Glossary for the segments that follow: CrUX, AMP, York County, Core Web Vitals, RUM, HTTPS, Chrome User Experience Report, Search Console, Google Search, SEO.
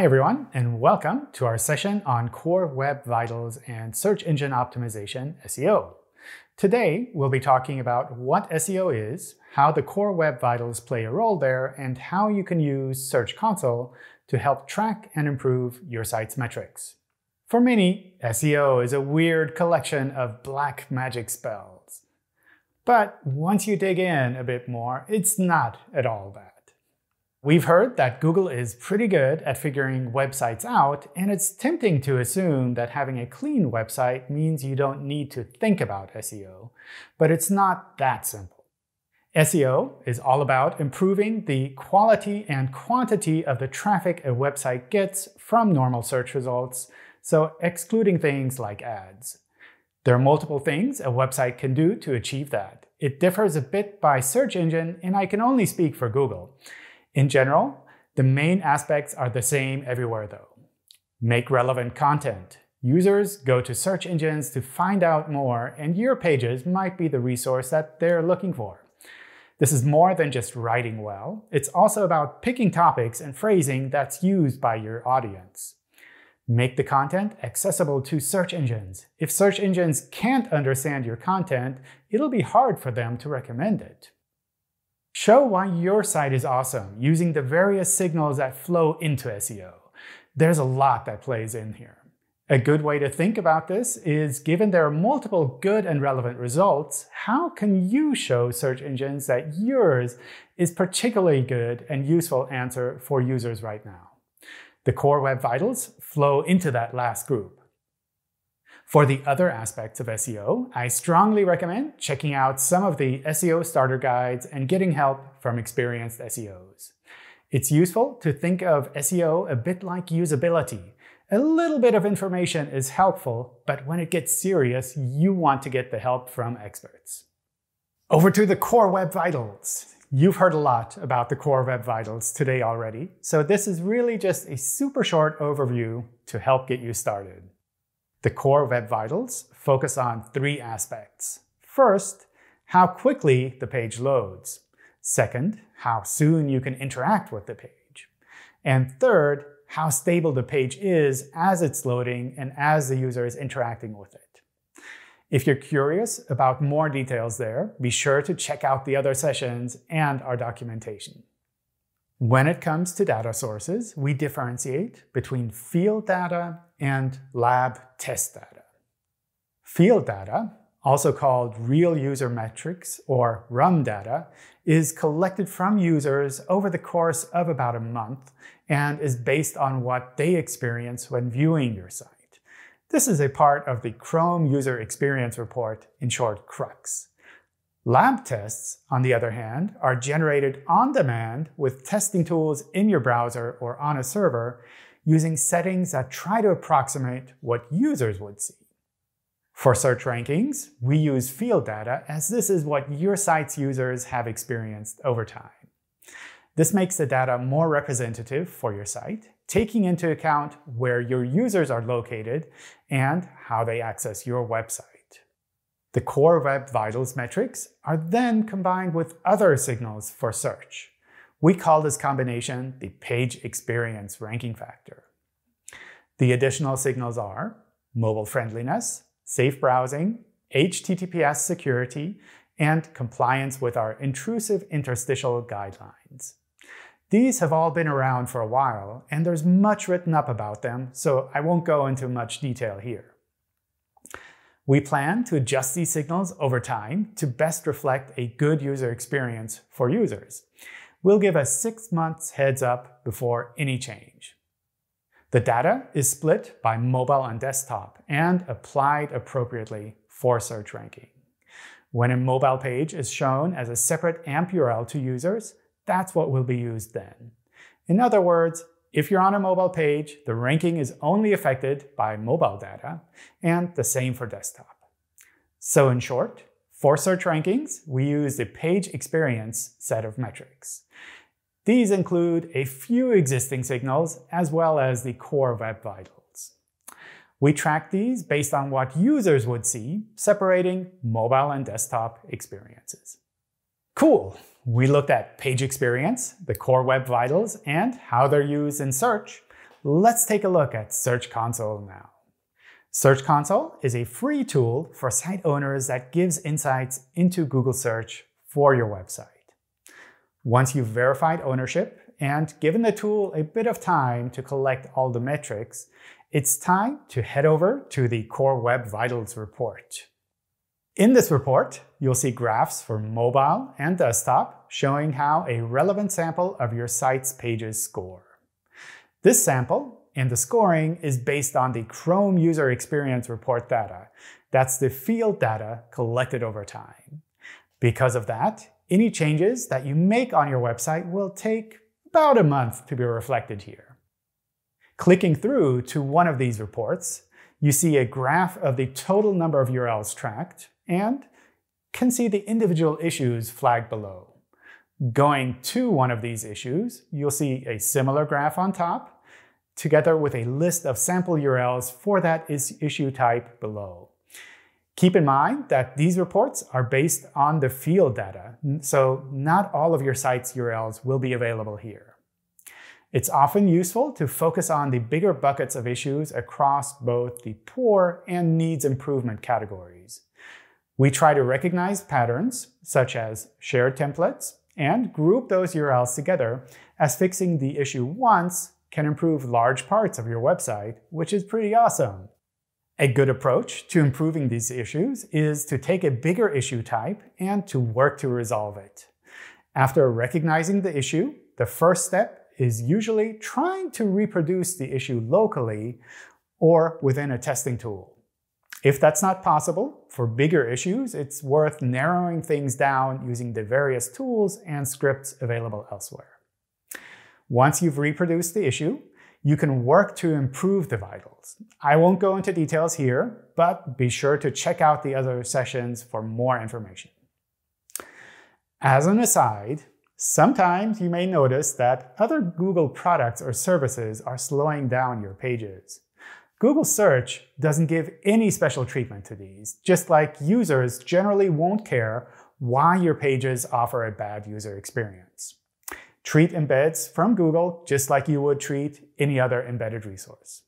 Hi everyone, and welcome to our session on Core Web Vitals and Search Engine Optimization SEO. Today, we'll be talking about what SEO is, how the Core Web Vitals play a role there, and how you can use Search Console to help track and improve your site's metrics. For many, SEO is a weird collection of black magic spells. But once you dig in a bit more, it's not at all that. We've heard that Google is pretty good at figuring websites out, and it's tempting to assume that having a clean website means you don't need to think about SEO, but it's not that simple. SEO is all about improving the quality and quantity of the traffic a website gets from normal search results, so excluding things like ads. There are multiple things a website can do to achieve that. It differs a bit by search engine, and I can only speak for Google. In general, the main aspects are the same everywhere though. Make relevant content. Users go to search engines to find out more, and your pages might be the resource that they're looking for. This is more than just writing well. It's also about picking topics and phrasing that's used by your audience. Make the content accessible to search engines. If search engines can't understand your content, it'll be hard for them to recommend it. Show why your site is awesome using the various signals that flow into SEO. There's a lot that plays in here. A good way to think about this is, given there are multiple good and relevant results, how can you show search engines that yours is particularly good and useful answer for users right now? The Core Web Vitals flow into that last group. For the other aspects of SEO, I strongly recommend checking out some of the SEO starter guides and getting help from experienced SEOs. It's useful to think of SEO a bit like usability. A little bit of information is helpful, but when it gets serious, you want to get the help from experts. Over to the Core Web Vitals. You've heard a lot about the Core Web Vitals today already, so this is really just a super short overview to help get you started. The Core Web Vitals focus on three aspects. First, how quickly the page loads. Second, how soon you can interact with the page. And third, how stable the page is as it's loading and as the user is interacting with it. If you're curious about more details there, be sure to check out the other sessions and our documentation. When it comes to data sources, we differentiate between field data and lab test data. Field data, also called real user metrics or RUM data, is collected from users over the course of about a month and is based on what they experience when viewing your site. This is a part of the Chrome User Experience Report, in short, CrUX. Lab tests, on the other hand, are generated on demand with testing tools in your browser or on a server using settings that try to approximate what users would see. For search rankings, we use field data, as this is what your site's users have experienced over time. This makes the data more representative for your site, taking into account where your users are located and how they access your website. The Core Web Vitals metrics are then combined with other signals for search. We call this combination the page experience ranking factor. The additional signals are mobile friendliness, safe browsing, HTTPS security, and compliance with our intrusive interstitial guidelines. These have all been around for a while, and there's much written up about them, so I won't go into much detail here. We plan to adjust these signals over time to best reflect a good user experience for users. We'll give a 6 months heads up before any change. The data is split by mobile and desktop and applied appropriately for search ranking. When a mobile page is shown as a separate AMP URL to users, that's what will be used then. In other words, if you're on a mobile page, the ranking is only affected by mobile data, and the same for desktop. So in short, for search rankings, we use the page experience set of metrics. These include a few existing signals, as well as the Core Web Vitals. We track these based on what users would see, separating mobile and desktop experiences. Cool. We looked at page experience, the Core Web Vitals, and how they're used in search. Let's take a look at Search Console now. Search Console is a free tool for site owners that gives insights into Google Search for your website. Once you've verified ownership and given the tool a bit of time to collect all the metrics, it's time to head over to the Core Web Vitals report. In this report, you'll see graphs for mobile and desktop showing how a relevant sample of your site's pages score. This sample and the scoring is based on the Chrome User Experience Report data. That's the field data collected over time. Because of that, any changes that you make on your website will take about a month to be reflected here. Clicking through to one of these reports, you see a graph of the total number of URLs tracked and can see the individual issues flagged below. Going to one of these issues, you'll see a similar graph on top, together with a list of sample URLs for that issue type below. Keep in mind that these reports are based on the field data, so not all of your site's URLs will be available here. It's often useful to focus on the bigger buckets of issues across both the poor and needs improvement categories. We try to recognize patterns, such as shared templates, and group those URLs together, as fixing the issue once can improve large parts of your website, which is pretty awesome. A good approach to improving these issues is to take a bigger issue type and to work to resolve it. After recognizing the issue, the first step is usually trying to reproduce the issue locally or within a testing tool. If that's not possible, for bigger issues, it's worth narrowing things down using the various tools and scripts available elsewhere. Once you've reproduced the issue, you can work to improve the vitals. I won't go into details here, but be sure to check out the other sessions for more information. As an aside, sometimes you may notice that other Google products or services are slowing down your pages. Google Search doesn't give any special treatment to these, just like users generally won't care why your pages offer a bad user experience. Treat embeds from Google just like you would treat any other embedded resource.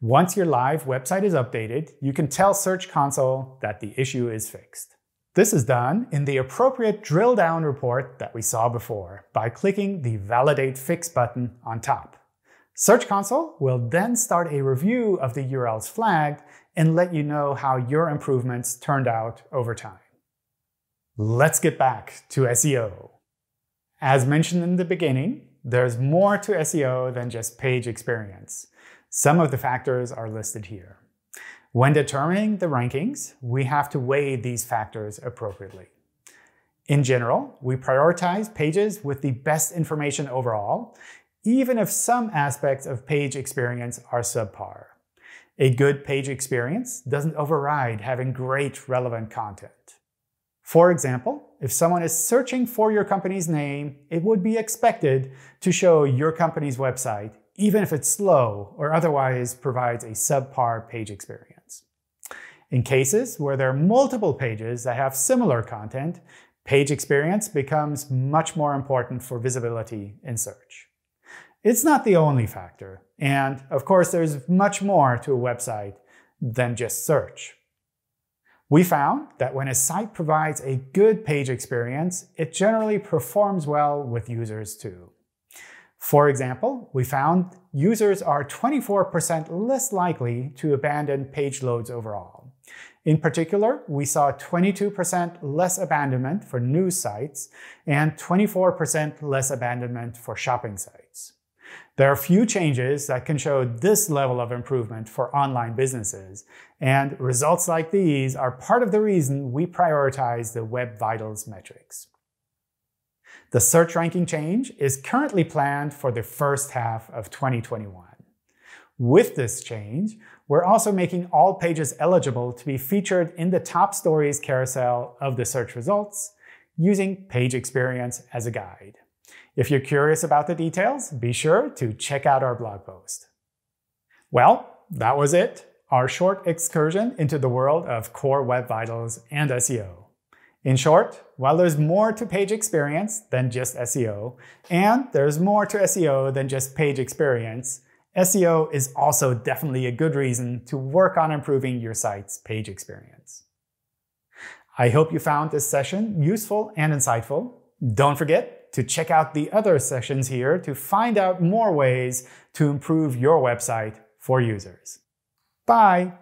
Once your live website is updated, you can tell Search Console that the issue is fixed. This is done in the appropriate drill-down report that we saw before by clicking the Validate Fix button on top. Search Console will then start a review of the URLs flagged and let you know how your improvements turned out over time. Let's get back to SEO. As mentioned in the beginning, there's more to SEO than just page experience. Some of the factors are listed here. When determining the rankings, we have to weigh these factors appropriately. In general, we prioritize pages with the best information overall, even if some aspects of page experience are subpar. A good page experience doesn't override having great relevant content. For example, if someone is searching for your company's name, it would be expected to show your company's website, even if it's slow or otherwise provides a subpar page experience. In cases where there are multiple pages that have similar content, page experience becomes much more important for visibility in search. It's not the only factor, and of course there's much more to a website than just search. We found that when a site provides a good page experience, it generally performs well with users too. For example, we found users are 24% less likely to abandon page loads overall. In particular, we saw 22% less abandonment for news sites and 24% less abandonment for shopping sites. There are few changes that can show this level of improvement for online businesses, and results like these are part of the reason we prioritize the Web Vitals metrics. The search ranking change is currently planned for the first half of 2021. With this change, we're also making all pages eligible to be featured in the top stories carousel of the search results, using page experience as a guide. If you're curious about the details, be sure to check out our blog post. Well, that was it, our short excursion into the world of Core Web Vitals and SEO. In short, while there's more to page experience than just SEO, and there's more to SEO than just page experience, SEO is also definitely a good reason to work on improving your site's page experience. I hope you found this session useful and insightful. Don't forget to check out the other sessions here to find out more ways to improve your website for users. Bye!